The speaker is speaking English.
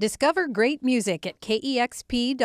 Discover great music at KEXP.org.